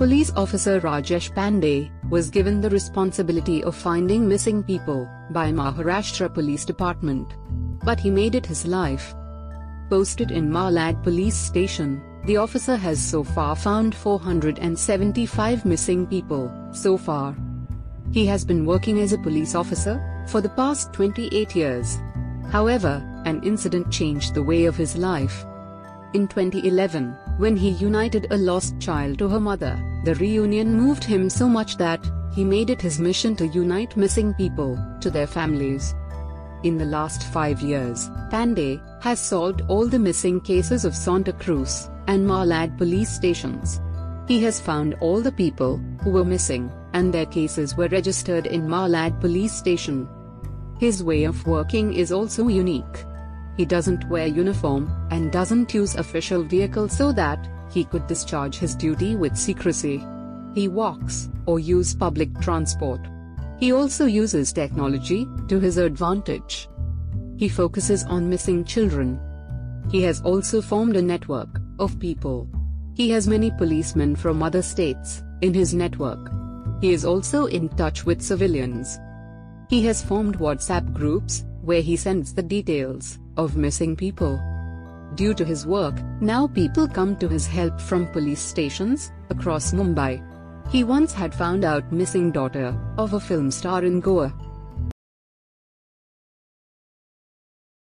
Police officer Rajesh Pandey was given the responsibility of finding missing people by Maharashtra Police Department. But he made it his life. Posted in Malad police station, the officer has so far found 475 missing people, so far. He has been working as a police officer for the past 28 years. However, an incident changed the way of his life. In 2011, when he united a lost child to her mother, the reunion moved him so much that he made it his mission to unite missing people to their families. In the last 5 years, Pandey has solved all the missing cases of Santa Cruz and Malad police stations. He has found all the people who were missing, and their cases were registered in Malad police station. His way of working is also unique. He doesn't wear uniform and doesn't use official vehicle so that he could discharge his duty with secrecy. He walks or uses public transport. He also uses technology to his advantage. He focuses on missing children. He has also formed a network of people. He has many policemen from other states in his network. He is also in touch with civilians. He has formed WhatsApp groups where he sends the details of missing people. Due to his work, now people come to his help from police stations across Mumbai. He once had found out missing daughter of a film star in Goa.